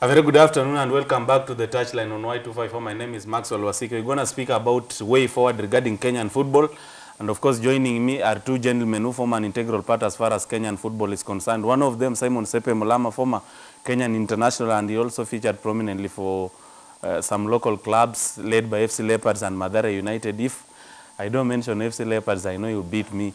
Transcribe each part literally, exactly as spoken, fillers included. A very good afternoon and welcome back to the Touchline on Y two five four. My name is Maxwell Wasiko. We're going to speak about way forward regarding Kenyan football. And of course, joining me are two gentlemen who form an integral part as far as Kenyan football is concerned. One of them, Simon Sepe Mulama, former Kenyan international, and he also featured prominently for uh, some local clubs led by F C Leopards and Mathare United. If I don't mention F C Leopards, I know you beat me.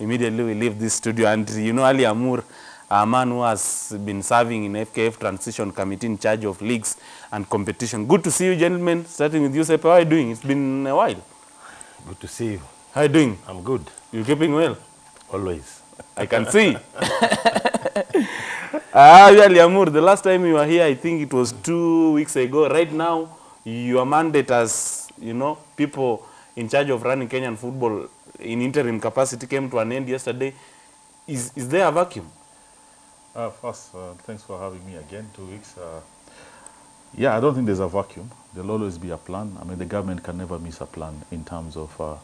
Immediately we leave this studio. And you know, Ali Amour, a man who has been serving in F K F Transition Committee in charge of leagues and competition. Good to see you, gentlemen. Starting with you, Sepe, how are you doing? It's been a while. Good to see you. How are you doing? I'm good. You keeping well? Always. I can see. Ah, Ali Amour, the last time you were here, I think it was two weeks ago. Right now, your mandate as, you know, people in charge of running Kenyan football in interim capacity came to an end yesterday. Is, is there a vacuum? Uh, first, uh, thanks for having me again, two weeks. Uh, yeah, I don't think there's a vacuum. There'll always be a plan. I mean, the government can never miss a plan in terms of uh,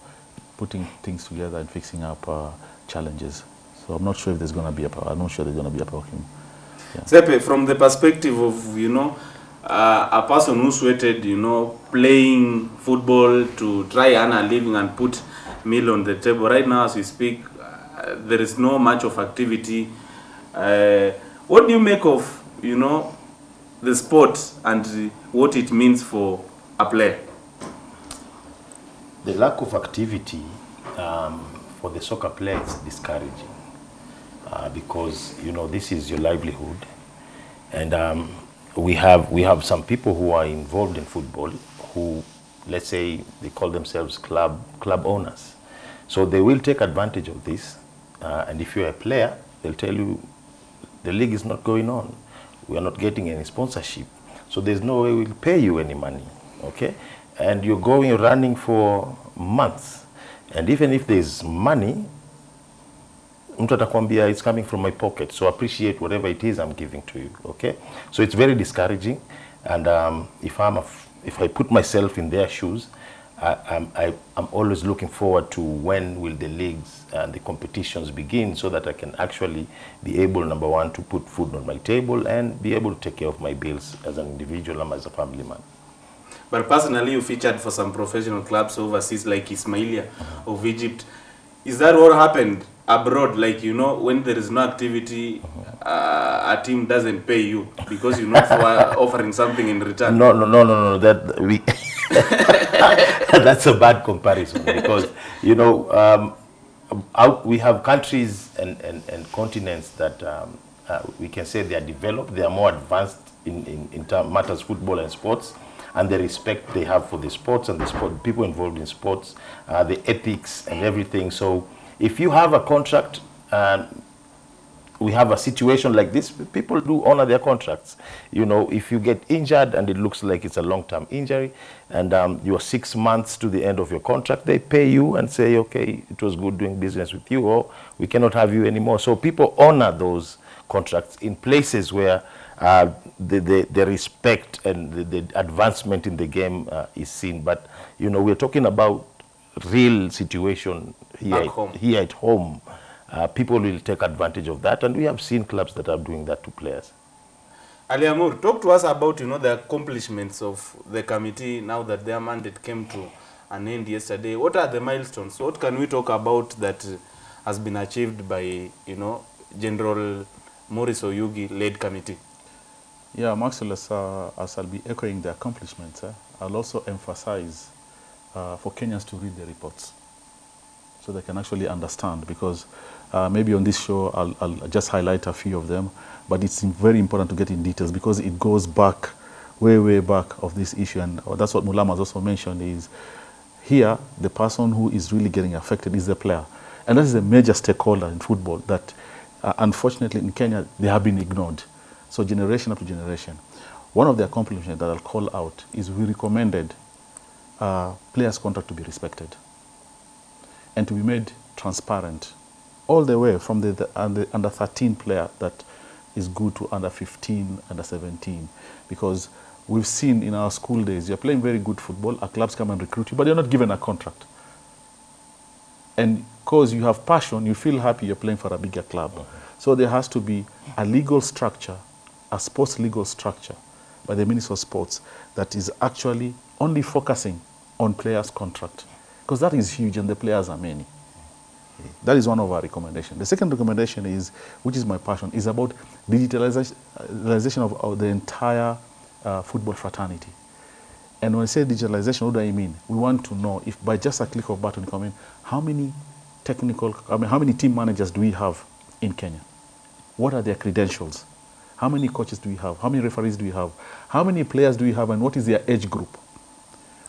putting things together and fixing up uh, challenges. So I'm not sure if there's going to be a problem. I'm not sure there's going to be a vacuum. Yeah. Sepe, from the perspective of, you know, uh, a person who sweated, you know, playing football to try and earn a living and put meal on the table, right now as we speak, uh, there is no much of activity. Uh, what do you make of, you know, the sport and uh, what it means for a player? The lack of activity um, for the soccer player is discouraging uh, because, you know, this is your livelihood, and um, we have we have some people who are involved in football who, let's say, they call themselves club club owners, so they will take advantage of this, uh, and if you're a player, they'll tell you, the league is not going on. We are not getting any sponsorship. So there's no way we'll pay you any money, okay? And you're going running for months. And even if there's money, mtu atakwambia, it's coming from my pocket, so appreciate whatever it is I'm giving to you, okay? So it's very discouraging. And um, if, I'm a, if I put myself in their shoes, I, I'm, I, I'm always looking forward to when will the leagues and the competitions begin so that I can actually be able, number one, to put food on my table and be able to take care of my bills as an individual and as a family man. But personally, you featured for some professional clubs overseas like Ismailia mm-hmm. of Egypt. Is that what happened abroad? Like, you know, when there is no activity, mm-hmm. uh, a team doesn't pay you because you're not offering something in return? No, no, no, no, no. That we... That's a bad comparison because, you know, um, out, we have countries and, and, and continents that um, uh, we can say they are developed, they are more advanced in, in, in term matters football and sports, and the respect they have for the sports and the sport, people involved in sports, uh, the ethics and everything. So if you have a contract, uh, we have a situation like this, people do honor their contracts. You know, if you get injured and it looks like it's a long-term injury and um, you're six months to the end of your contract, they pay you and say, okay, it was good doing business with you, or we cannot have you anymore. So people honor those contracts in places where uh, the, the, the respect and the, the advancement in the game uh, is seen. But, you know, we're talking about real situation here, at, here at home. Uh, people will take advantage of that, and we have seen clubs that are doing that to players. Ali Amour, talk to us about, you know, the accomplishments of the committee now that their mandate came to an end yesterday. What are the milestones? What can we talk about that has been achieved by, you know, General Maurice Oyugi-led committee? Yeah, Maxwell, as, uh, as I'll be echoing the accomplishments, eh, I'll also emphasize uh, for Kenyans to read the reports, so they can actually understand, because uh, maybe on this show I'll, I'll just highlight a few of them, but it's very important to get in details because it goes back, way, way back of this issue, and that's what Mulama has also mentioned is, here, the person who is really getting affected is the player. And that is a major stakeholder in football that, uh, unfortunately in Kenya, they have been ignored. So generation after generation. One of the accomplishments that I'll call out is we recommended uh, players' contract to be respected and to be made transparent all the way from the, the, the under thirteen player that is good to under fifteen, under seventeen. Because we've seen in our school days, you're playing very good football, our clubs come and recruit you, but you're not given a contract. And because you have passion, you feel happy you're playing for a bigger club. Okay. So there has to be a legal structure a sports legal structure by the Ministry of Sports that is actually only focusing on players' contract, because that is huge and the players are many. That is one of our recommendations. The second recommendation is, which is my passion, is about digitalization of, of the entire uh, football fraternity. And when I say digitalization, what do I mean? We want to know if by just a click of a button, come in, how many technical, I mean, how many team managers do we have in Kenya? What are their credentials? How many coaches do we have? How many referees do we have? How many players do we have? And what is their age group?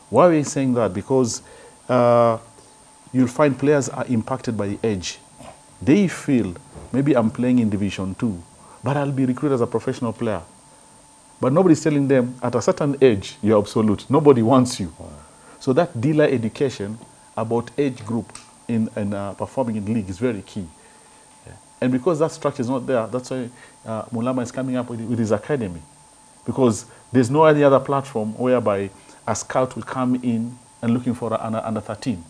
Why are we saying that? Because uh, you'll find players are impacted by the age. They feel, maybe I'm playing in Division two, but I'll be recruited as a professional player. But nobody's telling them, at a certain age, you're absolute. Nobody wants you. So that dealer education about age group in, in uh, performing in league is very key. And because that structure is not there, that's why uh, Mulama is coming up with, with his academy. Because there's no any other platform whereby a scout will come in and looking for an under thirteen.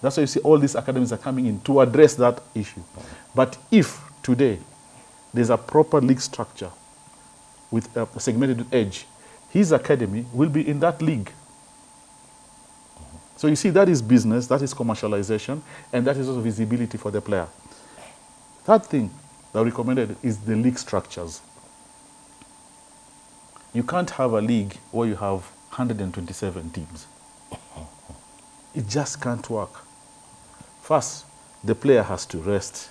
That's why you see all these academies are coming in to address that issue. But if today there's a proper league structure with a segmented edge, his academy will be in that league. So you see, that is business, that is commercialization, and that is also visibility for the player. Third thing that I recommended is the league structures. You can't have a league where you have one hundred twenty-seven teams. It just can't work. First, the player has to rest.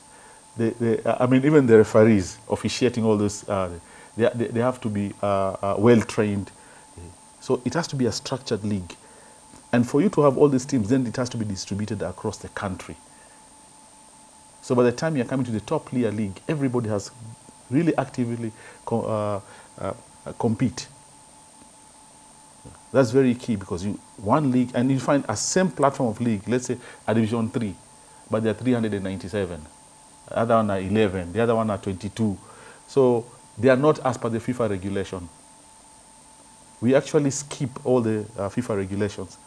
The, the, I mean, even the referees officiating all this, uh, they, they, they have to be uh, uh, well-trained. So it has to be a structured league. And for you to have all these teams, then it has to be distributed across the country. So by the time you're coming to the top layer league, everybody has really actively co uh, uh, compete. That's very key, because you one league, and you find a same platform of league, let's say a Division three, but there are three hundred ninety-seven. The other one are eleven, the other one are twenty-two. So they are not as per the FIFA regulation. We actually skip all the uh, FIFA regulations,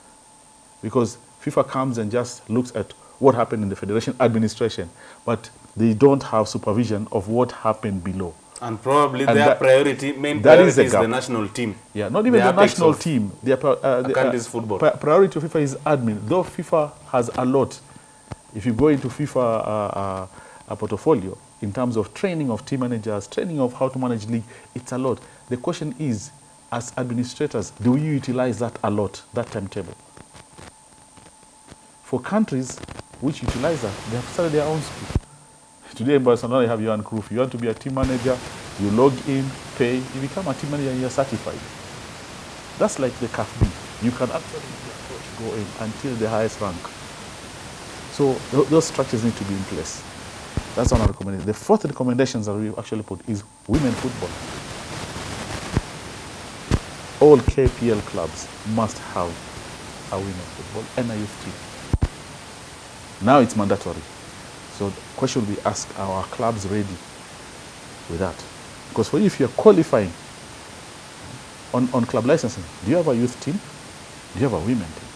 because FIFA comes and just looks at what happened in the federation administration, but they don't have supervision of what happened below. And probably and their that, priority, main that priority is, is the national team. Yeah, not even the, the national team. Their uh, the, uh, football. Priority of FIFA is admin, though FIFA has a lot. If you go into FIFA uh, uh, portfolio, in terms of training of team managers, training of how to manage league, it's a lot. The question is, as administrators, do you utilize that a lot, that timetable? For countries which utilize that, they have started their own school. Today in Barcelona, you have your own crew. If you want to be a team manager, you log in, pay, you become a team manager and you're certified. That's like the C A F B. You can actually go in until the highest rank. So those structures need to be in place. That's one of the recommendations. The fourth recommendation that we actually put is women football. All K P L clubs must have a women football and a youth team. Now it's mandatory. So the question we ask, are our clubs ready with that? Because for you, if you're qualifying on, on club licensing, do you have a youth team? Do you have a women team?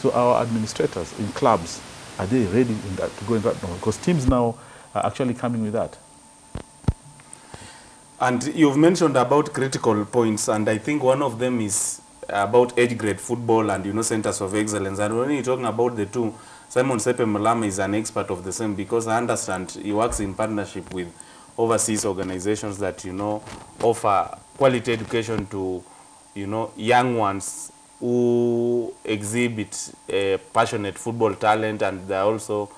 So our administrators in clubs, are they ready in that, to go in that? No, because teams now are actually coming with that. And you've mentioned about critical points, and I think one of them is about age grade football and, you know, centers of excellence. And when you're talking about the two, Simon Sepe Mulama is an expert of the same, because I understand he works in partnership with overseas organizations that, you know, offer quality education to, you know, young ones who exhibit uh, passionate football talent, and they're also,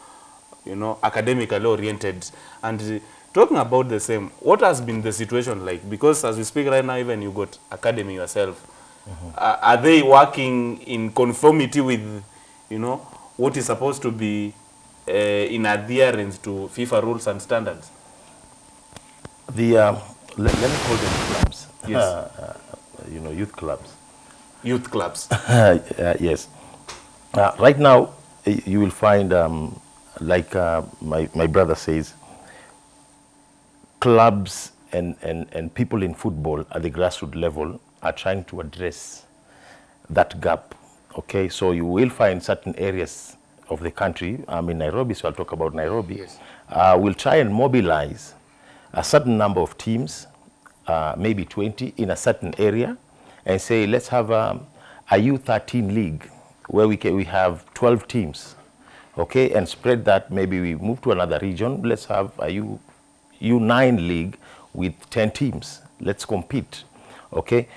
you know, academically oriented. And uh, talking about the same, what has been the situation like? Because as we speak right now, even you got academy yourself. Mm-hmm. uh, are they working in conformity with, you know, what is supposed to be uh, in adherence to FIFA rules and standards? The uh, let, let me call them clubs. Yes, uh, uh, you know, youth clubs. Youth clubs. uh, yes. Uh, right now, you will find, um, like uh, my my brother says, clubs and and and people in football at the grassroots level are trying to address that gap, okay? So you will find certain areas of the country, I'm in Nairobi, so I'll talk about Nairobi, yes. uh, we'll try and mobilize a certain number of teams, uh, maybe twenty, in a certain area, and say, let's have um, a U thirteen league where we, can, we have twelve teams, okay, and spread that. Maybe we move to another region. Let's have a U, U nine league with ten teams. Let's compete, okay.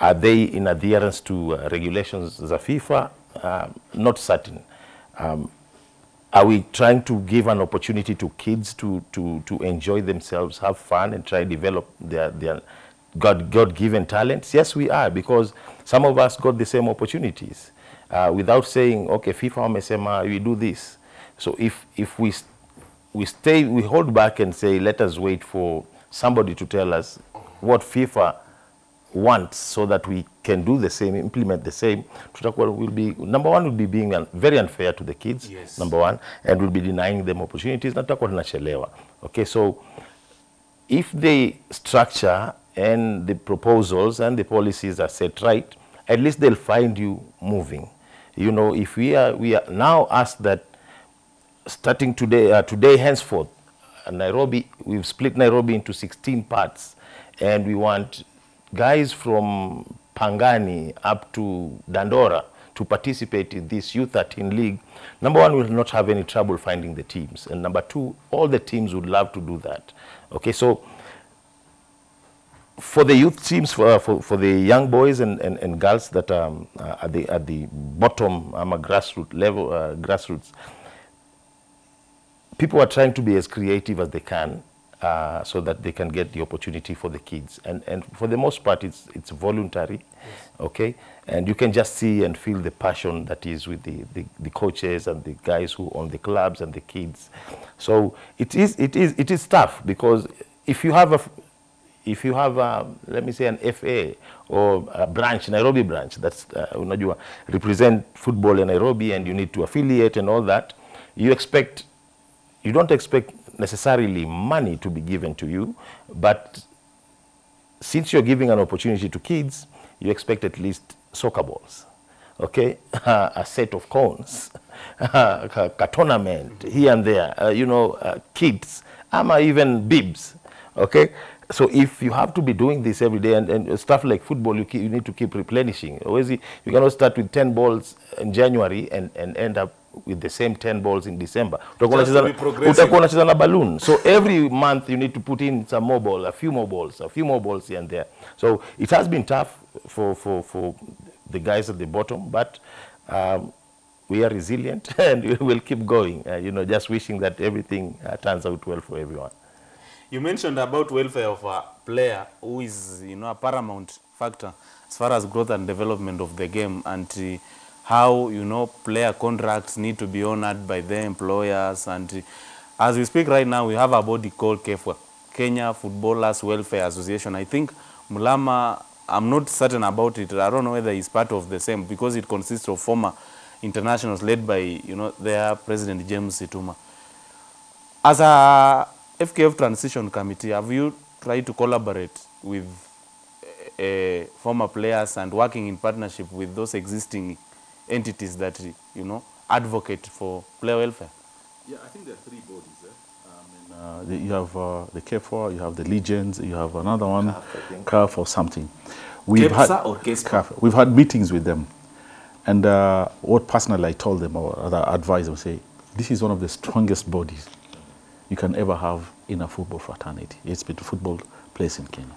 Are they in adherence to uh, regulations of FIFA? Uh, not certain. Um, are we trying to give an opportunity to kids to, to, to enjoy themselves, have fun, and try to develop their, their God, God-given talents? Yes, we are, because some of us got the same opportunities uh, without saying, okay, FIFA amesema, we do this. So if, if we, we stay, we hold back and say, let us wait for somebody to tell us what FIFA wants so that we can do the same, implement the same, will be, number one, will be being very unfair to the kids, yes. number one, and will be denying them opportunities. Okay, so if the structure and the proposals and the policies are set right, at least they'll find you moving. You know, if we are, we are now asked that starting today, uh, today henceforth, Nairobi, we've split Nairobi into sixteen parts, and we want guys from Pangani up to Dandora to participate in this U thirteen league. Number one, will not have any trouble finding the teams. And number two, all the teams would love to do that. Okay, so for the youth teams, for, for, for the young boys and, and, and girls that are um, at, the, at the bottom, um, grassroots level, uh, grassroots, people are trying to be as creative as they can. Uh, so that they can get the opportunity for the kids. And, and for the most part, it's, it's voluntary, yes. okay? And you can just see and feel the passion that is with the, the, the coaches and the guys who own the clubs and the kids. So it is, it is, it is tough, because if you have, a, if you have a, let me say, an F A or a branch, Nairobi branch, that's uh, represent football in Nairobi, and you need to affiliate and all that, you expect, you don't expect necessarily money to be given to you, but since you're giving an opportunity to kids, you expect at least soccer balls, okay, uh, a set of cones, uh, a tournament here and there, uh, you know, uh, kids, ama even bibs, okay. So if you have to be doing this every day, and, and stuff like football, you, keep, you need to keep replenishing. You cannot start with ten balls in January and, and end up with the same ten balls in December. Balloon. So every month you need to put in some more balls, a few more balls, a few more balls here and there. So it has been tough for, for, for the guys at the bottom, but um, we are resilient and we will keep going. Uh, you know, just wishing that everything uh, turns out well for everyone. You mentioned about welfare of a player, who is, you know, a paramount factor as far as growth and development of the game, and uh, how, you know, player contracts need to be honored by their employers. And uh, as we speak right now, we have a body called Kefwa, Kenya Footballers Welfare Association. I think Mulama, I'm not certain about it. I don't know whether he's part of the same, because it consists of former internationals led by, you know, their president, James Situma. As a F K F Transition Committee, have you tried to collaborate with uh, former players and working in partnership with those existing entities that, you know, advocate for player welfare? Yeah, I think there are three bodies. Eh? Um, uh, the, you have uh, the Kefwa, you have the Legions, you have another one, C A F or something. We've Kepsa had, or Kefwa? We've had meetings with them. And uh, what personally I told them, or other advised them, say, this is one of the strongest bodies you can ever have in a football fraternity. It's been a football place in Kenya.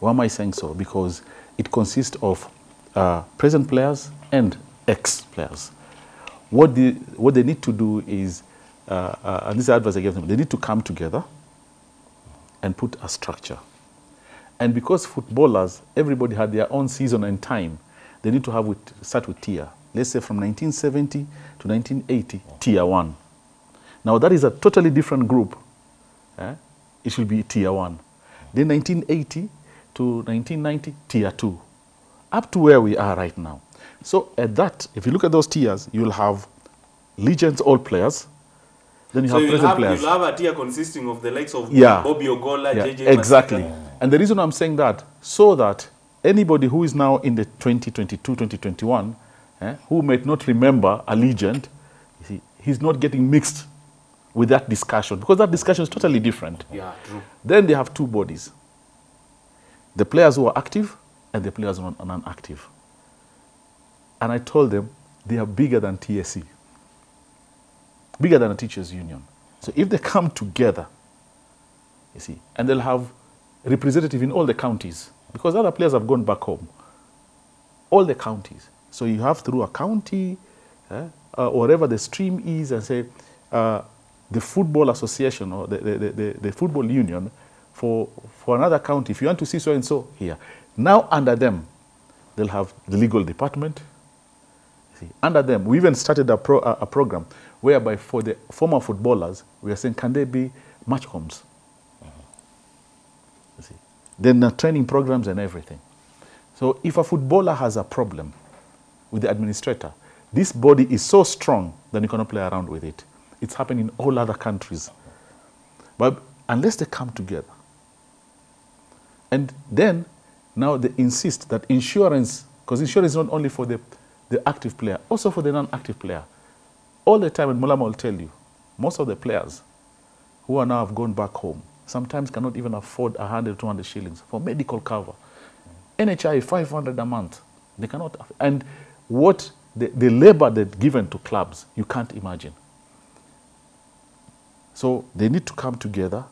Why am I saying so? Because it consists of uh, present players and ex-players. What, the, what they need to do is, uh, uh, and this is the advice I gave them, they need to come together and put a structure. And because footballers, everybody had their own season and time, they need to have with, start with tier. Let's say from nineteen seventy to nineteen eighty, tier one. Now that is a totally different group. Eh? It should be tier one. Then nineteen eighty to nineteen ninety, tier two. Up to where we are right now. So at that, if you look at those tiers, you'll have Legends, all players. Then you so have present have, players. So you'll have a tier consisting of the likes of yeah. Bobby Ogolla, yeah, J J Masika. Exactly. Yeah. And the reason I'm saying that, so that anybody who is now in the twenty twenty-two, twenty twenty-one, eh, who might not remember a Legend, he's not getting mixed with that discussion, because that discussion is totally different. Yeah, true. Then they have two bodies. The players who are active and the players who are non-active. And I told them they are bigger than T S C, bigger than a teachers' union. So if they come together, you see, and they'll have representative in all the counties, because other players have gone back home, all the counties. So you have through a county, eh, uh, wherever the stream is, and say uh, the football association or the, the, the, the football union for, for another county. If you want to see so-and-so here, now under them, they'll have the legal department. See, under them, we even started a, pro, a, a program whereby for the former footballers, we are saying, can they be match homes? Mm-hmm. Then the training programs and everything. So if a footballer has a problem with the administrator, this body is so strong that you cannot play around with it. It's happening in all other countries. But unless they come together. And then, now they insist that insurance, because insurance is not only for the the active player, also for the non-active player. All the time, and Mulama will tell you, most of the players who are now have gone back home sometimes cannot even afford one hundred, two hundred shillings for medical cover. Mm-hmm. N H I, five hundred a month. They cannot. And what the, the labor that's given to clubs, you can't imagine. So they need to come together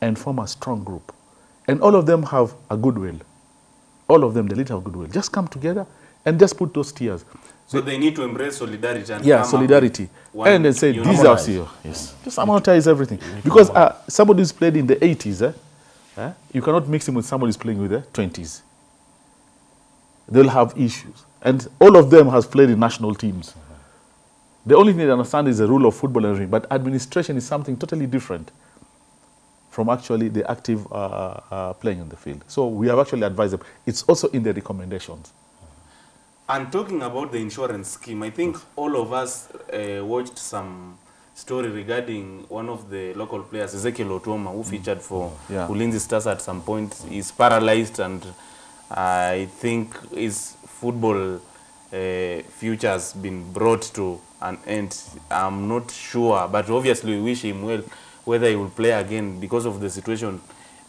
and form a strong group. And all of them have a goodwill. All of them, the little goodwill. Just come together and just put those tiers. So they, they need to embrace solidarity. And yeah, solidarity. And then say, these are here. Yes. Just amortize everything. Because uh, somebody who's played in the eighties, eh, eh, you cannot mix him with somebody who's playing with the twenties. They'll have issues. And all of them has played in national teams. The only thing they understand is the rule of football and everything. But administration is something totally different from actually the active uh, uh, playing on the field. So we have actually advised them. It's also in the recommendations. And talking about the insurance scheme, I think all of us uh, watched some story regarding one of the local players, Ezekiel Otoma, who featured for yeah. Ulindsay Stars at some point. He's paralyzed, and I think his football uh, future has been brought to an end. I'm not sure, but obviously we wish him well, whether he will play again because of the situation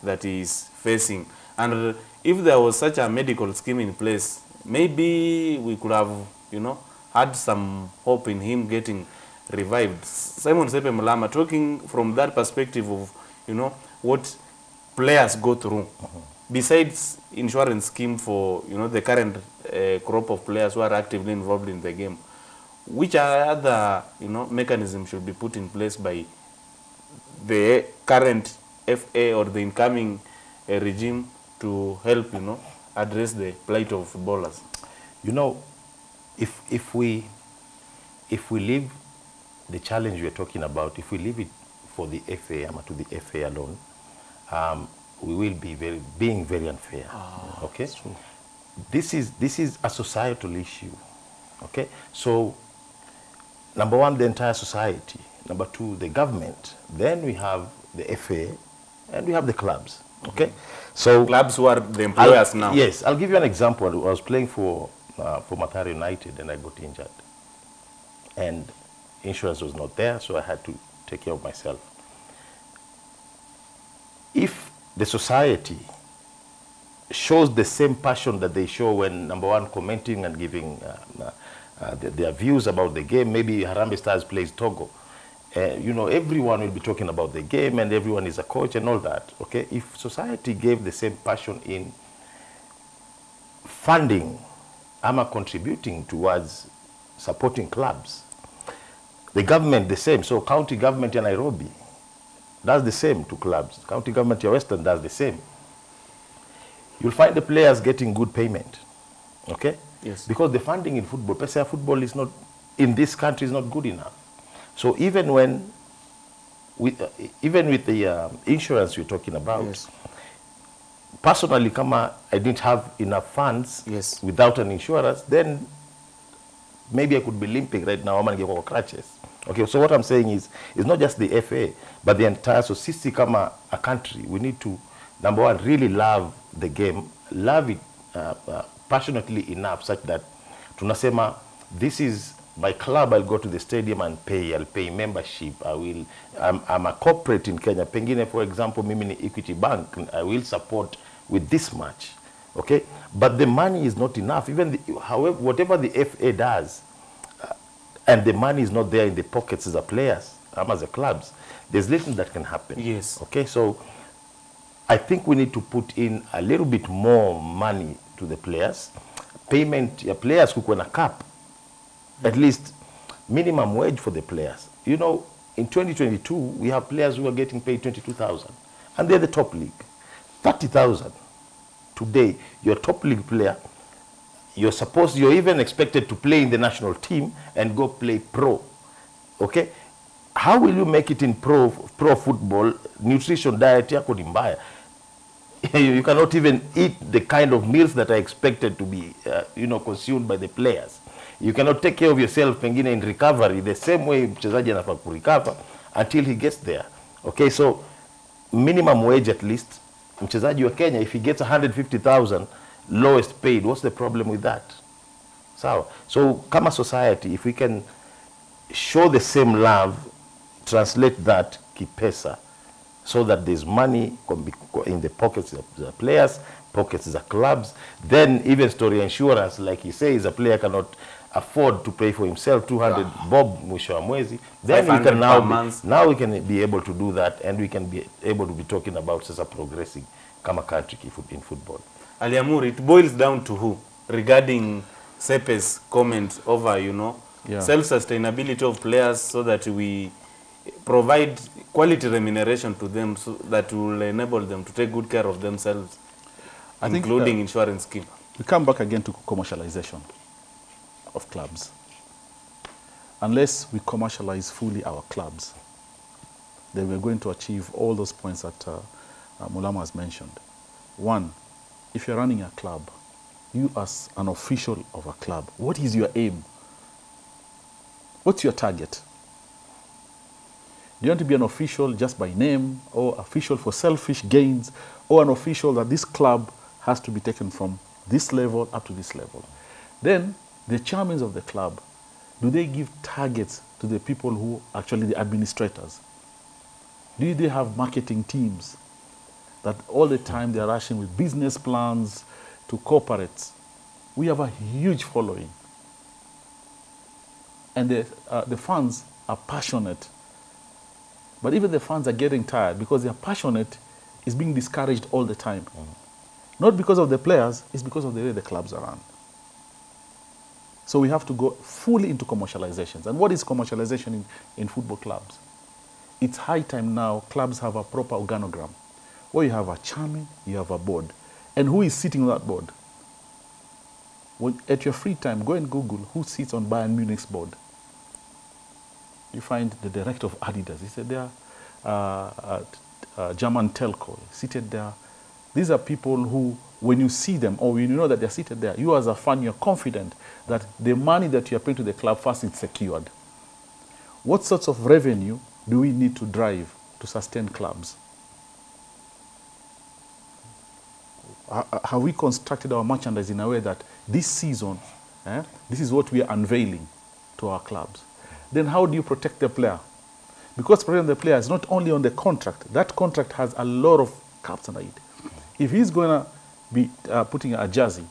that he is facing. And if there was such a medical scheme in place, maybe we could have, you know, had some hope in him getting revived. Simon Sepe Mulama, talking from that perspective of, you know, what players go through, mm-hmm. besides insurance scheme for, you know, the current uh, crop of players who are actively involved in the game, which other, you know, mechanism should be put in place by the current F A or the incoming uh, regime to help, you know, address the plight of footballers? You know, if if we if we leave the challenge we are talking about, if we leave it for the F A to the F A alone, um, we will be very being very unfair. Ah, okay, that's true. This is this is a societal issue. Okay, so number one, the entire society. Number two, the government. Then we have the F A, and we have the clubs. Okay, so clubs who are the employers I'll, now. Yes, I'll give you an example. I was playing for uh, for Mathare United, and I got injured, and insurance was not there, so I had to take care of myself. If the society shows the same passion that they show when number one commenting and giving uh, uh, the, their views about the game, maybe Harambee Stars plays Togo. Uh, you know, everyone will be talking about the game, and everyone is a coach and all that. Okay, if society gave the same passion in funding, ama contributing towards supporting clubs, the government the same. So county government in Nairobi does the same to clubs. County government in Western does the same. You'll find the players getting good payment. Okay, yes, because the funding in football, per se, football is not in this country is not good enough. So even when, with, uh, even with the uh, insurance you're talking about, yes. personally, kama, I didn't have enough funds yes. without an insurance, then maybe I could be limping right now. I'm going to get crutches. Okay, so what I'm saying is, it's not just the F A, but the entire society, kama, a country. We need to, number one, really love the game, love it uh, uh, passionately enough such that tunasema, this is My club, I'll go to the stadium and pay. I'll pay membership. I will, I'm, I'm a corporate in Kenya. Pengine, for example, mimi ni Equity Bank. I will support with this much. Okay? But the money is not enough. Even the, however, whatever the F A does, uh, and the money is not there in the pockets as the players, um, as the clubs, there's little that can happen. Yes. Okay? So I think we need to put in a little bit more money to the players. Payment, your players who can cap. At least minimum wage for the players. You know, in twenty twenty-two, we have players who are getting paid twenty-two thousand, and they're the top league. thirty thousand today, your top league player, you're supposed, you're even expected to play in the national team and go play pro. Okay? How will you make it in pro, pro football? Nutrition, diet, yako ni mbaya. You cannot even eat the kind of meals that are expected to be, uh, you know, consumed by the players. You cannot take care of yourself, pengine, in recovery, the same way mchezaji anafaa kurecover until he gets there. Okay, so minimum wage at least. Mchezaji wa Kenya, if he gets one hundred fifty thousand, lowest paid, what's the problem with that? So, so kama society, if we can show the same love, translate that kipesa, so that there's money in the pockets of the players, pockets of the clubs, then even story insurance, like he says, a player cannot afford to pay for himself two hundred wow. bob mwisho wa mwezi, then we can now be, now we can be able to do that, and we can be able to be talking about sasa progressing kama country in football. Ali Amour, it boils down to who regarding Sepe's comment over, you know, yeah. self-sustainability of players, so that we provide quality remuneration to them, so that will enable them to take good care of themselves, I including think, uh, insurance scheme. We come back again to commercialization of clubs. Unless we commercialize fully our clubs, then we're going to achieve all those points that uh, uh, Mulama has mentioned. One, if you're running a club, you as an official of a club, what is your aim? What's your target? Do you want to be an official just by name, or official for selfish gains, or an official that this club has to be taken from this level up to this level? Then the chairmen of the club, do they give targets to the people who actually the administrators? Do they have marketing teams that all the time they are rushing with business plans to corporates? We have a huge following. And the, uh, the fans are passionate. But even the fans are getting tired because they are passionate is being discouraged all the time. Mm. Not because of the players, it's because of the way the clubs are run. So we have to go fully into commercializations. And what is commercialization in, in football clubs? It's high time now clubs have a proper organogram, where you have a chairman, you have a board. And who is sitting on that board? Well, at your free time, go and Google who sits on Bayern Munich's board. You find the director of Adidas. He said there, uh, at, uh, German telco, seated there. These are people who, when you see them, or when you know that they're seated there, you as a fan, you're confident that the money that you are paying to the club, first it's secured. What sorts of revenue do we need to drive to sustain clubs? Have we constructed our merchandise in a way that this season, eh, this is what we are unveiling to our clubs? Then how do you protect the player? Because protecting the player is not only on the contract. That contract has a lot of caps under it. If he's going to be uh, putting a jersey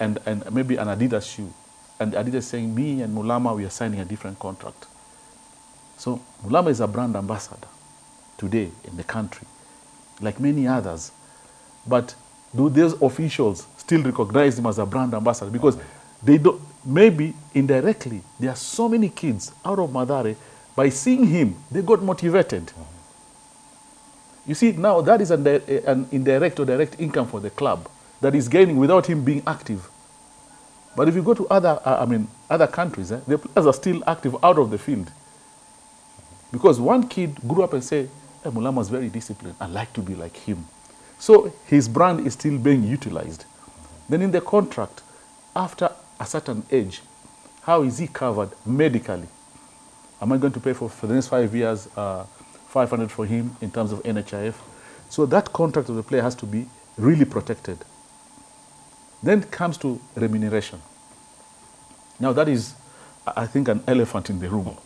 and, and maybe an Adidas shoe, and Adidas saying, me and Mulama, we are signing a different contract. So Mulama is a brand ambassador today in the country, like many others. But do those officials still recognize him as a brand ambassador? Because they don't, maybe indirectly, there are so many kids out of Mathare, by seeing him, they got motivated. You see, now that is an, an indirect or direct income for the club that is gaining without him being active. But if you go to other, uh, I mean, other countries, eh, the players are still active out of the field. Because one kid grew up and said, hey, Mulama is very disciplined. I like to be like him. So his brand is still being utilized. Then in the contract, after a certain age, how is he covered medically? Am I going to pay for, for the next five years uh, five hundred for him in terms of N H I F. So that contract of the player has to be really protected. Then comes to remuneration. Now that is I think, an elephant in the room.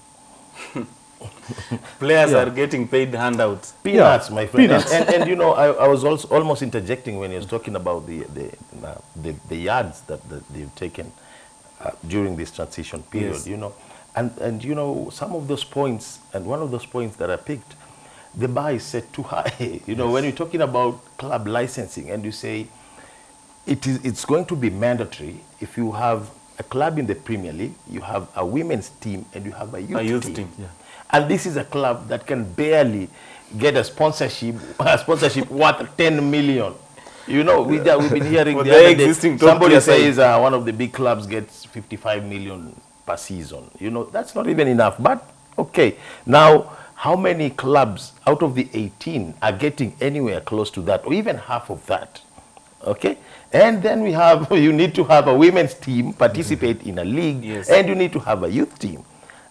Players yeah. are getting paid handouts. Peanuts, yeah. my friend. Peanuts. And, and, and you know, I, I was also almost interjecting when he was talking about the the, uh, the, the yards that the, they've taken uh, during this transition period, yes. you know. And, and, you know, some of those points, and one of those points that I picked, the bar is set too high. You know, yes. when you're talking about club licensing and you say it is, it's going to be mandatory if you have a club in the Premier League, you have a women's team, and you have a youth, a youth team. team. Yeah. And this is a club that can barely get a sponsorship, a sponsorship worth ten million. You know, we, uh, we've been hearing well, the other existing day, somebody says uh, one of the big clubs gets fifty-five million per season. You know, that's not even enough. But, okay, now how many clubs out of the eighteen are getting anywhere close to that, or even half of that? Okay? And then we have, you need to have a women's team participate mm-hmm. in a league, yes. and you need to have a youth team.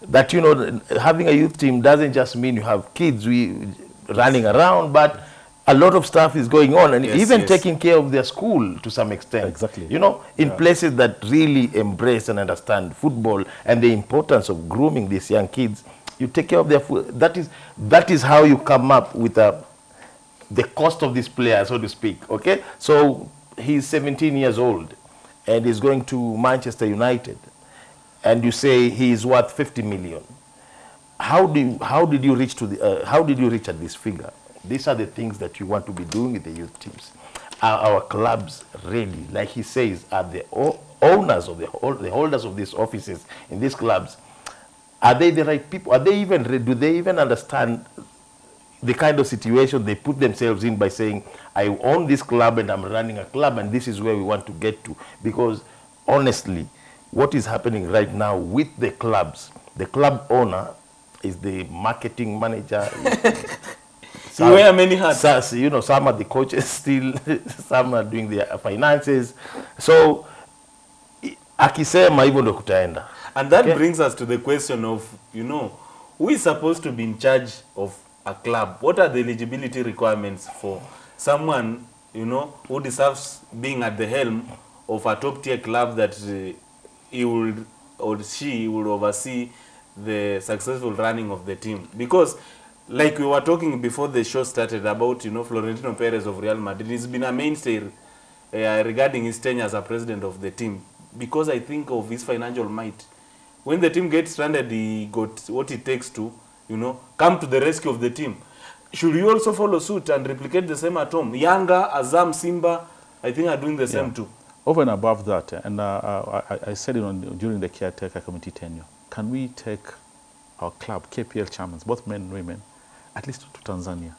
That, you know, having a youth team doesn't just mean you have kids we, running around, but a lot of stuff is going on, and yes, even yes. taking care of their school to some extent. Exactly. You know, in yeah. places that really embrace and understand football and the importance of grooming these young kids, you take care of their food. That is, that is how you come up with a, the cost of this player, so to speak, okay? So he's seventeen years old and he's going to Manchester United, and you say he is worth fifty million. How do you, how did you reach to the uh, how did you reach at this figure? These are the things that you want to be doing with the youth teams. Are our clubs ready? Like he says, are the owners of the the holders of these offices in these clubs, are they the right people? Are they even do they even understand the kind of situation they put themselves in by saying, I own this club and I'm running a club and this is where we want to get to? Because honestly, what is happening right now with the clubs, the club owner is the marketing manager. Some, you wear many hats. Some, you know, some are the coaches still, some are doing their finances. So, akisema hivyo ndo kutaenda. And that okay. brings us to the question of, you know, who is supposed to be in charge of a club? What are the eligibility requirements for someone, you know, who deserves being at the helm of a top-tier club that uh, he would or she would oversee the successful running of the team? Because, like we were talking before the show started about, you know, Florentino Perez of Real Madrid, he's been a mainstay uh, regarding his tenure as a president of the team, because I think of his financial might. When the team gets stranded, he got what it takes to, you know, come to the rescue of the team. Should you also follow suit and replicate the same at home? Yanga, Azam, Simba, I think are doing the yeah. same too. Over and above that, and uh, I, I said it on, during the caretaker committee tenure, can we take our club, K P L chairmen, both men and women, at least to Tanzania,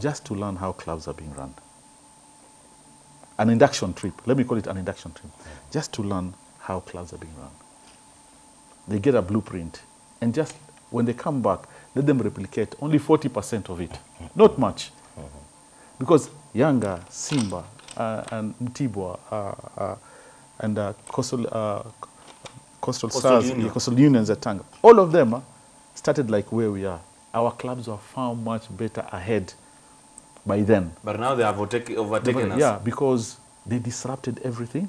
just to learn how clubs are being run? An induction trip, let me call it an induction trip, just to learn how clubs are being run. They get a blueprint, and just when they come back, let them replicate only forty percent of it, not much. Because Yanga, Simba, Uh, and Mtibwa uh, uh, and uh, Coastal, uh, Coastal, Coastal Stars, Union. Coastal Unions at Tanga. All of them uh, started like where we are. Our clubs were far much better ahead by then. But now they have overtaken us. Yeah, because they disrupted everything,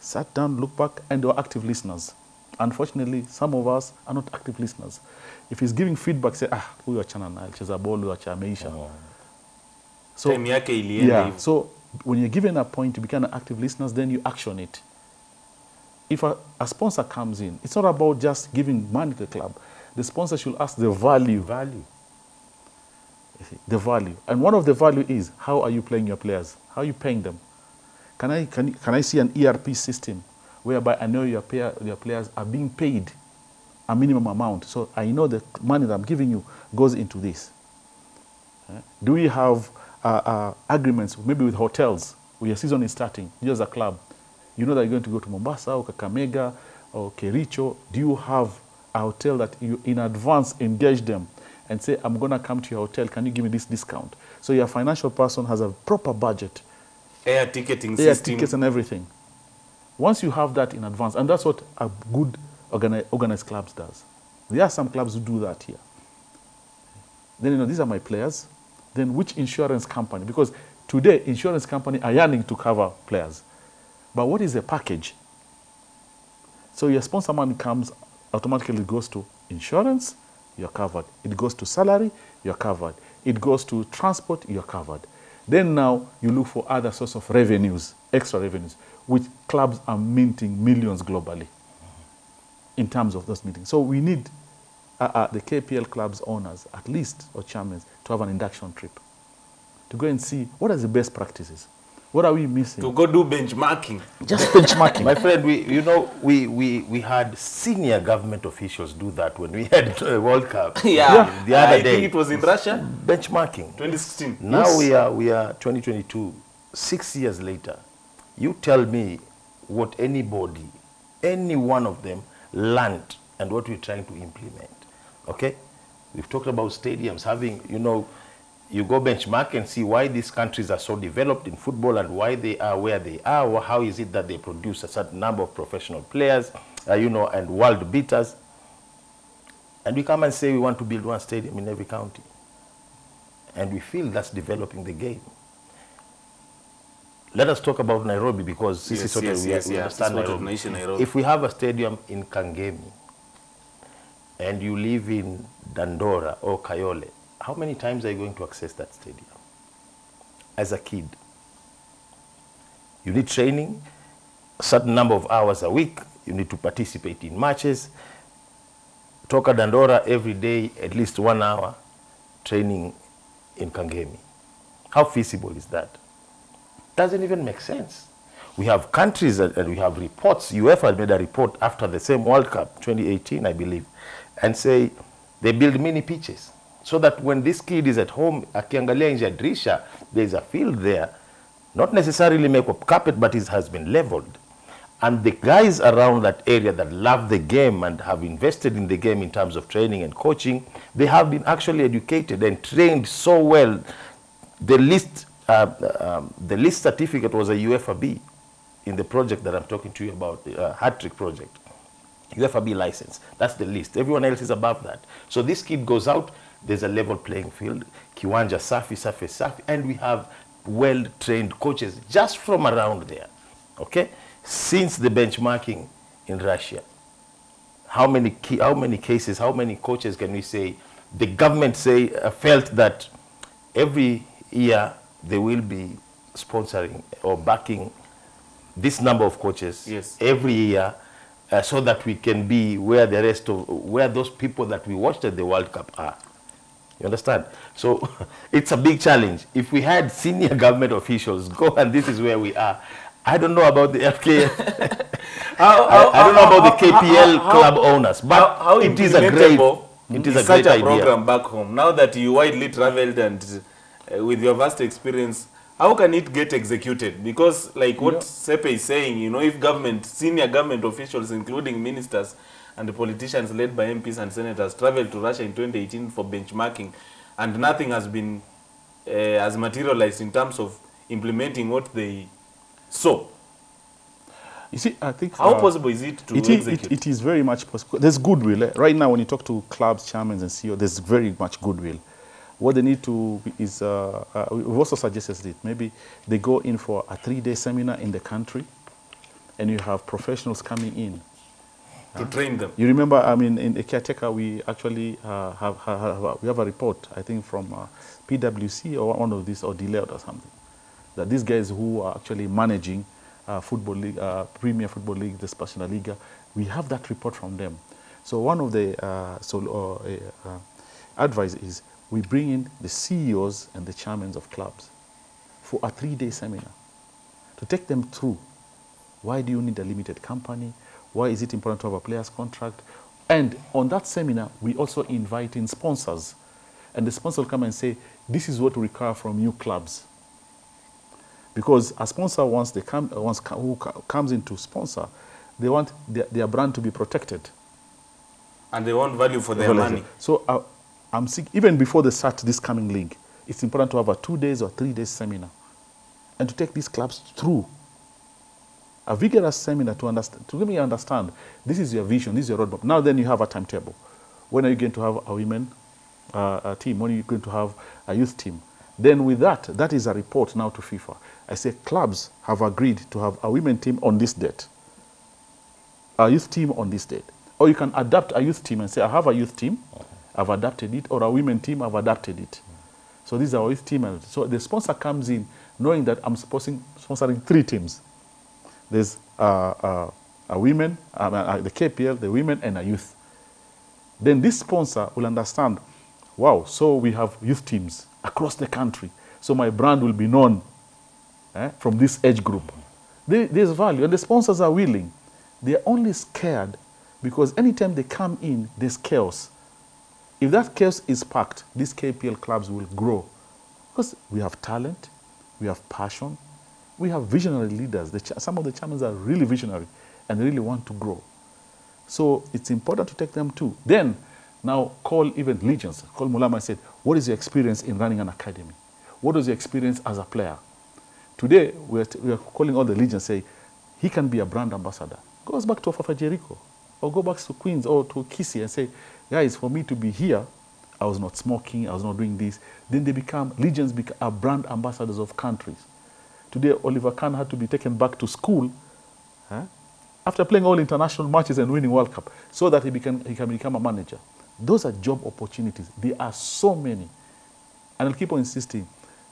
sat down, looked back, and they were active listeners. Unfortunately, some of us are not active listeners. If he's giving feedback, say, ah, we are Chanana, Chezabol, we are Chameisha. So, yeah, so when you're given a point to become an active listener, then you action it. If a, a sponsor comes in, it's not about just giving money to the club. The sponsor should ask the value. Value. The value. And one of the value is, how are you playing your players? How are you paying them? Can I, can, can I see an E R P system whereby I know your, pair, your players are being paid a minimum amount? So I know the money that I'm giving you goes into this. Okay. Do we have Uh, uh, agreements, maybe with hotels, where your season is starting, you as a club, you know that you're going to go to Mombasa or Kakamega or Kericho? Do you have a hotel that you in advance engage them and say, I'm going to come to your hotel, can you give me this discount? So your financial person has a proper budget. Air ticketing Air system. Air tickets and everything. Once you have that in advance, and that's what a good organi organized clubs does. There are some clubs who do that here. Then, you know, these are my players. Then which insurance company? Because today, insurance companies are yearning to cover players. But what is the package? So your sponsor money comes automatically goes to insurance, you're covered. It goes to salary, you're covered. It goes to transport, you're covered. Then now you look for other source of revenues, extra revenues, which clubs are minting millions globally in terms of those meetings. So we need uh, uh, the K P L clubs owners, at least, or chairmen, to have an induction trip to go and see what are the best practices. What are we missing? To go do benchmarking. Just benchmarking. My friend, we, you know, we, we, we had senior government officials do that when we had uh, World Cup. yeah. yeah. The other I day. I think it was in Russia. Benchmarking. twenty sixteen. Now yes. we are, we are twenty twenty-two, six years later. You tell me what anybody, any one of them, learned and what we're trying to implement. Okay? We've talked about stadiums having, you know, you go benchmark and see why these countries are so developed in football and why they are where they are, or how is it that they produce a certain number of professional players, uh, you know, and world beaters. And we come and say we want to build one stadium in every county. And we feel that's developing the game. Let us talk about Nairobi, because yes, this is yes, we, yes, we yes, understand yes, Nairobi. Nation, Nairobi. If we have a stadium in Kangemi and you live in Dandora or Kayole, how many times are you going to access that stadium? As a kid, you need training, a certain number of hours a week, you need to participate in matches. Toka Dandora every day, at least one hour, training in Kangemi. How feasible is that? Doesn't even make sense. We have countries and we have reports. UEFA made a report after the same World Cup, twenty eighteen, I believe, and say they build mini pitches, so that when this kid is at home, akiangalia nje ya dirisha, there is a field there, not necessarily make up carpet, but it has been leveled. And the guys around that area that love the game and have invested in the game in terms of training and coaching, they have been actually educated and trained so well. The least, uh, um, the least certificate was a U F A B in the project that I'm talking to you about, the uh, Hat-Trick project. U F A B license, that's the least. Everyone else is above that. So this kid goes out, there's a level playing field, kiwanja safi, safi, safi, and we have well-trained coaches just from around there, okay? Since the benchmarking in Russia, how many, key, how many cases, how many coaches can we say, the government say, uh, felt that every year they will be sponsoring or backing this number of coaches yes. every year, uh, so that we can be where the rest of, where those people that we watched at the World Cup are. You understand? So it's a big challenge. If we had senior government officials go, and this is where we are. I don't know about the F K F. how, how, I, I don't how, know about how, the K P L how, club how, owners, but how, how it is a great, it is a great a idea. Program back home. Now that you widely traveled and uh, with your vast experience, how can it get executed? Because like what yeah. Sepe is saying, you know, if government, senior government officials, including ministers, and the politicians led by M Ps and senators traveled to Russia in twenty eighteen for benchmarking, and nothing has been uh, as materialized in terms of implementing what they saw. You see, I think how uh, possible is it to it execute? Is, it, it is very much possible. There's goodwill eh? Right now. When you talk to clubs, chairmen, and C E O, there's very much goodwill. What they need to be is uh, uh, we've also suggested it. Maybe they go in for a three-day seminar in the country, and you have professionals coming in. To train them. You remember, I mean, in the caretaker, we actually uh, have, have, have we have a report, I think, from uh, P W C or one of these, or Deloitte or something, that these guys who are actually managing uh, football league, uh, Premier Football League, the Spanish Liga, we have that report from them. So one of the uh, so uh, uh, advice is we bring in the C E Os and the chairmen of clubs for a three-day seminar to take them through. Why do you need a limited company? Why is it important to have a player's contract? And on that seminar, we also invite in sponsors. And the sponsor will come and say, this is what we require from you clubs. Because a sponsor, once they come, once who comes in to sponsor, they want their, their brand to be protected. And they want value for their money. So uh, I'm sick, even before they start this coming league, it's important to have a two days or three days seminar and to take these clubs through a vigorous seminar to understand, to really understand, this is your vision, this is your roadmap. Now then you have a timetable. When are you going to have a women uh, a team? When are you going to have a youth team? Then with that, that is a report now to FIFA. I say clubs have agreed to have a women team on this date, a youth team on this date, Or you can adapt a youth team and say, I have a youth team, I've adapted it, or a women team, I've adapted it. So these are our youth team. So the sponsor comes in knowing that I'm sponsoring, sponsoring three teams. There's uh, uh, a women, uh, uh, the K P L, the women, and a youth. Then this sponsor will understand, wow, so we have youth teams across the country. So my brand will be known eh, from this age group. There, there's value, and the sponsors are willing. They're only scared because anytime they come in, there's chaos. If that chaos is packed, these K P L clubs will grow. Because we have talent, we have passion, we have visionary leaders. The some of the chairmen are really visionary and they really want to grow. So it's important to take them too. Then, now call even legions. Call Mulama and said, what is your experience in running an academy? What is your experience as a player? Today, we are, we are calling all the legions, say, he can be a brand ambassador. Goes back to Fafa Jericho, or go back to Queens or to Kisii and say, guys, for me to be here, I was not smoking, I was not doing this. Then they become, legions are brand ambassadors of countries. Today, Oliver Kahn had to be taken back to school huh? after playing all international matches and winning World Cup so that he, became, he can become a manager. Those are job opportunities. There are so many. And I'll keep on insisting,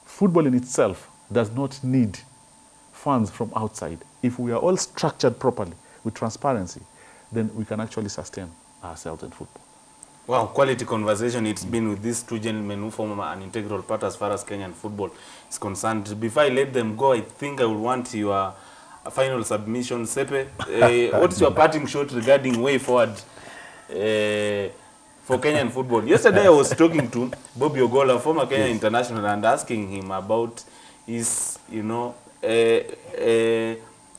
football in itself does not need funds from outside. If we are all structured properly with transparency, then we can actually sustain ourselves in football. Wow, quality conversation. It's been with these two gentlemen who form an integral part as far as Kenyan football is concerned. Before I let them go, I think I would want your final submission. Sepe, uh, what's your parting shot regarding way forward uh, for Kenyan football? Yesterday I was talking to Bobby Ogolla, former Kenyan yes. international, and asking him about his, you know, uh, uh,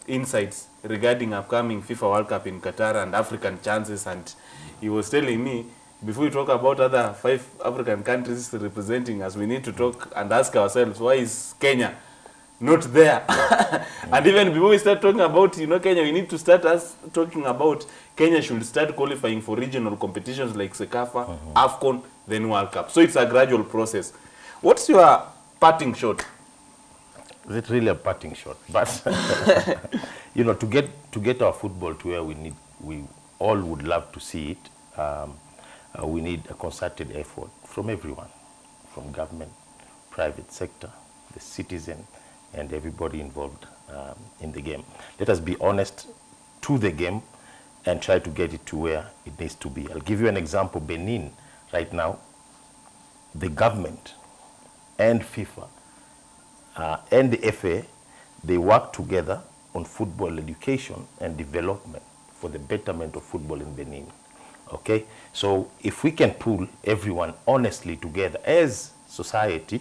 insights regarding upcoming FIFA World Cup in Qatar and African chances. And he was telling me, before we talk about other five African countries representing us, we need to talk and ask ourselves, why is Kenya not there? And even before we start talking about, you know, Kenya, we need to start us talking about Kenya should start qualifying for regional competitions like Sekafa, mm-hmm. AFCON, then World Cup. So it's a gradual process. What's your parting shot? Is it really a parting shot? But you know, to get to get our football to where we need, we all would love to see it. Um, Uh, we need a concerted effort from everyone, from government, private sector, the citizen, and everybody involved um, in the game. Let us be honest to the game and try to get it to where it needs to be. I'll give you an example. Benin, right now, the government and FIFA uh, and the F A, they work together on football education and development for the betterment of football in Benin. Okay, so if we can pull everyone honestly together as society,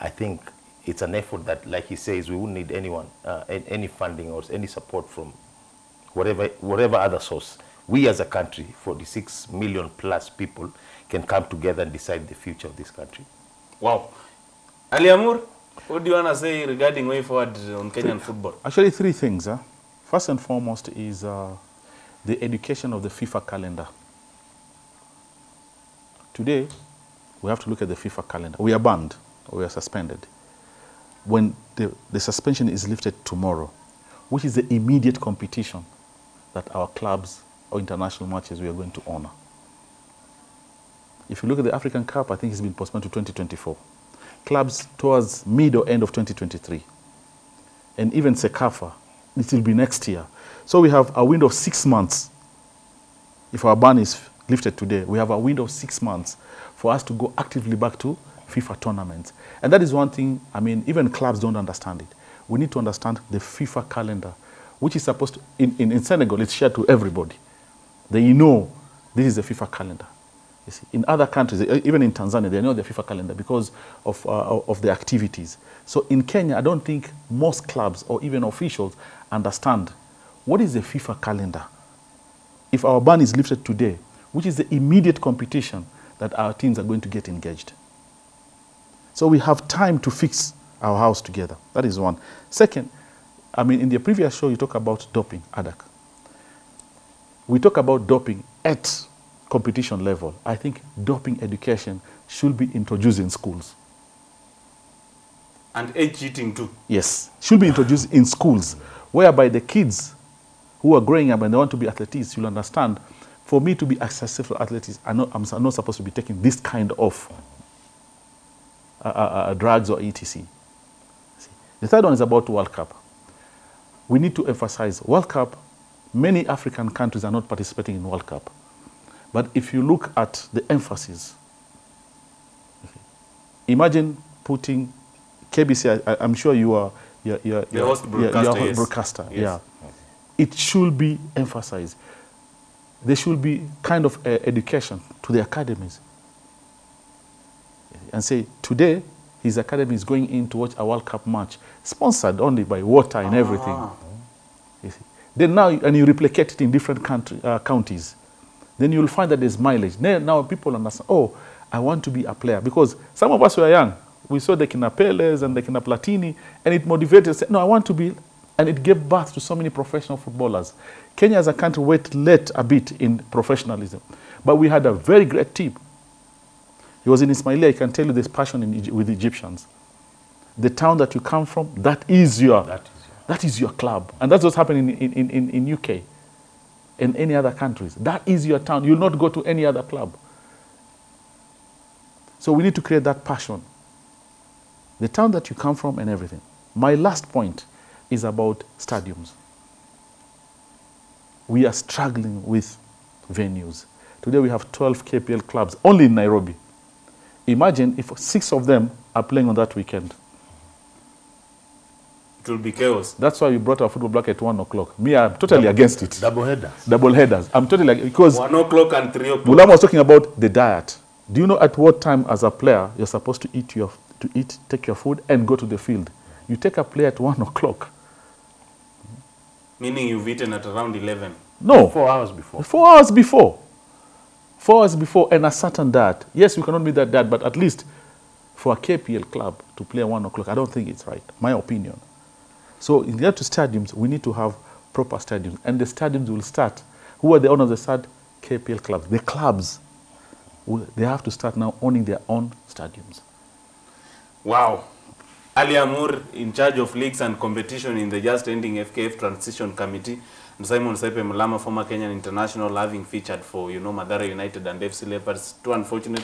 I think it's an effort that, like he says, we wouldn't need anyone, uh, any funding or any support from whatever, whatever other source. We as a country, forty-six million plus people, can come together and decide the future of this country. Wow. Ali Amour, what do you want to say regarding way forward on Kenyan football? Actually, three things. Huh? First and foremost is uh, the education of the FIFA calendar. Today, we have to look at the FIFA calendar. We are banned, or we are suspended. When the, the suspension is lifted tomorrow, which is the immediate competition that our clubs or international matches we are going to honor. If you look at the African Cup, I think it's been postponed to twenty twenty-four. Clubs towards mid or end of twenty twenty-three. And even Sekafa, it will be next year. So we have a window of six months if our ban is lifted today. We have a window of six months for us to go actively back to FIFA tournaments. And that is one thing, I mean, even clubs don't understand it. We need to understand the FIFA calendar, which is supposed to, in, in, in Senegal, it's shared to everybody. They know this is the FIFA calendar. You see, in other countries, even in Tanzania, they know the FIFA calendar because of, uh, of the activities. So in Kenya, I don't think most clubs or even officials understand what is the FIFA calendar. If our ban is lifted today, which is the immediate competition that our teams are going to get engaged. So we have time to fix our house together. That is one. Second, I mean, in the previous show, you talk about doping, A D A C. We talk about doping at competition level. I think doping education should be introduced in schools. And age cheating too. Yes, should be introduced in schools, whereby the kids who are growing up and they want to be athletes, you'll understand for me to be successful athletes, I'm not, I'm not supposed to be taking this kind of uh, uh, drugs or et cetera. The third one is about World Cup. We need to emphasize World Cup. Many African countries are not participating in World Cup. But if you look at the emphasis, okay, imagine putting K B C, I, I'm sure you are your your your host broadcaster. Yes. broadcaster yes. Yeah. Okay. It should be emphasized. There should be kind of uh, education to the academies and say, today, his academy is going in to watch a World Cup match, sponsored only by water and ah. everything. You see? Then now, and you replicate it in different country, uh, counties, then you'll find that there's mileage. Then, now people understand, oh, I want to be a player. Because some of us were young. We saw the Kina Peles and the Kina Platini, and it motivated us. No, I want to be... And it gave birth to so many professional footballers. Kenya as a country went late a bit in professionalism. But we had a very great team. He was in Ismailia. I can tell you there's passion in, with Egyptians. The town that you come from, that is your, that is your. That is your club. And that's what's happening in, in, in, in U K and any other countries. That is your town. You'll not go to any other club. So we need to create that passion. The town that you come from and everything. My last point is about stadiums. We are struggling with venues. Today we have twelve K P L clubs only in Nairobi. Imagine if six of them are playing on that weekend. It will be chaos. That's why we brought our football black at one o'clock. Me, I'm totally double, against it. Double headers. Double headers. I'm totally against it because one o'clock and three o'clock. Mulama was talking about the diet. Do you know at what time as a player you're supposed to eat your to eat, take your food and go to the field? You take a play at one o'clock. Meaning you've eaten at around eleven? No. Four hours before. Four hours before. Four hours before and a certain diet. Yes, we cannot meet that diet, but at least for a K P L club to play at one o'clock, I don't think it's right, my opinion. So in regard to stadiums, we need to have proper stadiums. And the stadiums will start. Who are the owners of the start? K P L clubs. The clubs, they have to start now owning their own stadiums. Wow. Ali Amour, in charge of leagues and competition in the just-ending F K F Transition Committee, and Simon Sepe Mulama, former Kenyan international, having featured for, you know, Mathare United and F C Leopards. Too unfortunate,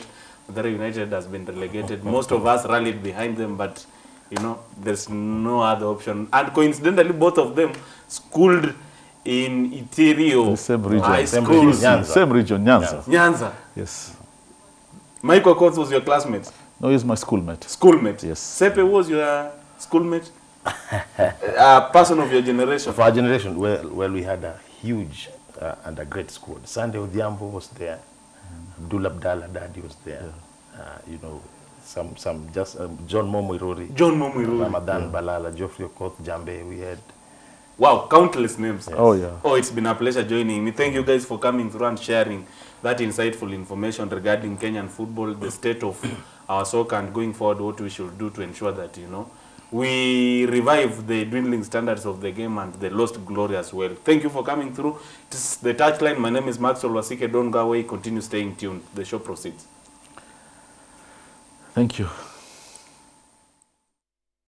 Mathare United has been relegated. Most of us rallied behind them, but, you know, there's no other option. And coincidentally, both of them schooled in Iterio High School. Same, same region, Nyanza. Nyanza. Yes. Michael Coates was your classmate? No, he's my schoolmate. Schoolmate? Yes. Sepe was your schoolmate? A person of your generation? For our generation, well, well we had a huge uh, and a great squad. Sunday Odhiambo was there. Mm. Abdul Abdallah Dadi was there. Yeah. Uh, you know, some, some just, um, John Momuiruri. John Momuiruri. Ramadan yeah. Balala, Geoffrey Okoth, Jambe, we had. Wow, countless names. Yes. Oh, yeah. Oh, it's been a pleasure joining me. Thank you guys for coming through and sharing that insightful information regarding Kenyan football, the state of our soccer, and going forward what we should do to ensure that, you know, we revive the dwindling standards of the game and the lost glory as well. Thank you for coming through. This is The Touchline. My name is Maxwell Wasiko. Don't go away. Continue staying tuned. The show proceeds. Thank you.